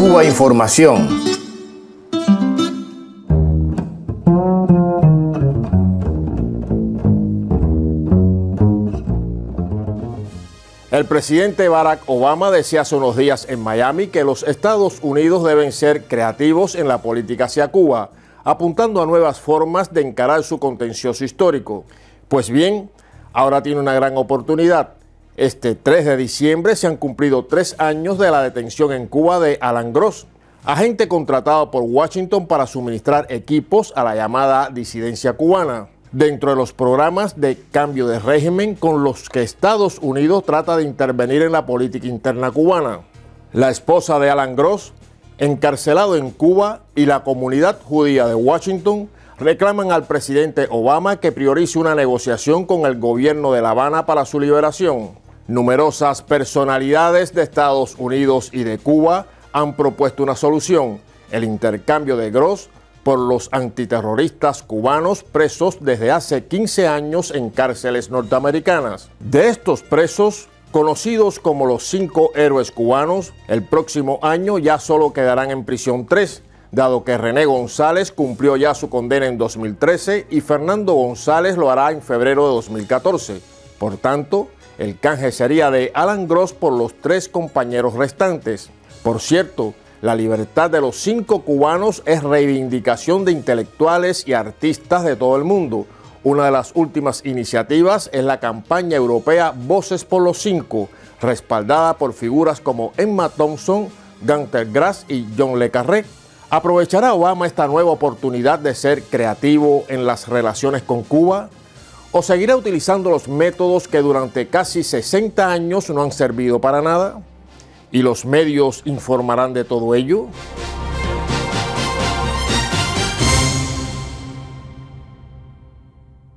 Cuba Información. El presidente Barack Obama decía hace unos días en Miami que los Estados Unidos deben ser creativos en la política hacia Cuba, apuntando a nuevas formas de encarar su contencioso histórico. Pues bien, ahora tiene una gran oportunidad. Este 3 de diciembre se han cumplido 3 años de la detención en Cuba de Alan Gross, agente contratado por Washington para suministrar equipos a la llamada disidencia cubana, dentro de los programas de cambio de régimen con los que Estados Unidos trata de intervenir en la política interna cubana. La esposa de Alan Gross, encarcelado en Cuba, y la comunidad judía de Washington reclaman al presidente Obama que priorice una negociación con el gobierno de La Habana para su liberación. Numerosas personalidades de Estados Unidos y de Cuba han propuesto una solución: el intercambio de Gross por los antiterroristas cubanos presos desde hace 15 años en cárceles norteamericanas. De estos presos, conocidos como los 5 héroes cubanos, el próximo año ya solo quedarán en prisión 3, dado que René González cumplió ya su condena en 2013 y Fernando González lo hará en febrero de 2014. Por tanto, el canje sería de Alan Gross por los 3 compañeros restantes. Por cierto, la libertad de los 5 cubanos es reivindicación de intelectuales y artistas de todo el mundo. Una de las últimas iniciativas es la campaña europea Voces por los Cinco, respaldada por figuras como Emma Thompson, Gunther Grass y John Le Carré. ¿Aprovechará Obama esta nueva oportunidad de ser creativo en las relaciones con Cuba? ¿O seguirá utilizando los métodos que durante casi 60 años no han servido para nada? ¿Y los medios informarán de todo ello?